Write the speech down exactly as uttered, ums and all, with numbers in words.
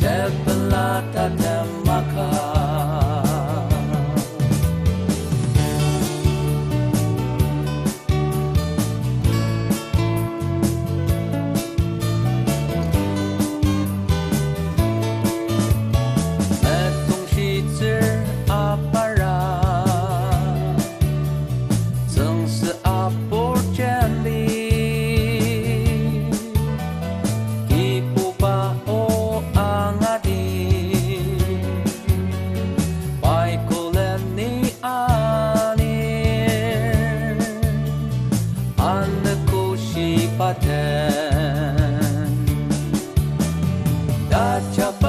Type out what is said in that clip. Tepela Tatem Maka. Paten, da